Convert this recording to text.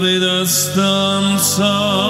podré descansar.